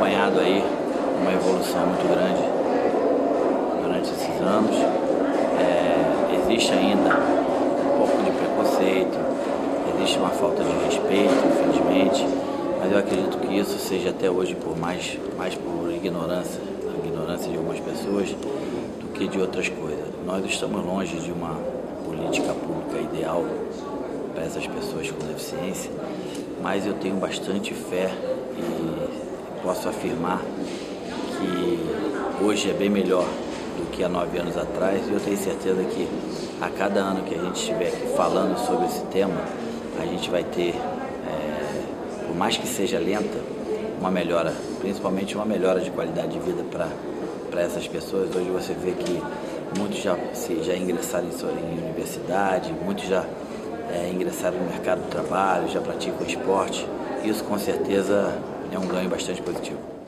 acompanhado aí uma evolução muito grande durante esses anos. Existe ainda um pouco de preconceito, existe uma falta de respeito, infelizmente, mas eu acredito que isso seja até hoje mais por ignorância, a ignorância de algumas pessoas do que de outras coisas. Nós estamos longe de uma política pública ideal para essas pessoas com deficiência, mas eu tenho bastante fé e posso afirmar que hoje é bem melhor do que há 9 anos atrás, e eu tenho certeza que a cada ano que a gente estiver aqui falando sobre esse tema, a gente vai ter, por mais que seja lenta, uma melhora, principalmente uma melhora de qualidade de vida para essas pessoas. Hoje você vê que muitos já ingressaram em universidade, muitos já ingressaram no mercado do trabalho, já praticam esporte. Isso com certeza é um ganho bastante positivo.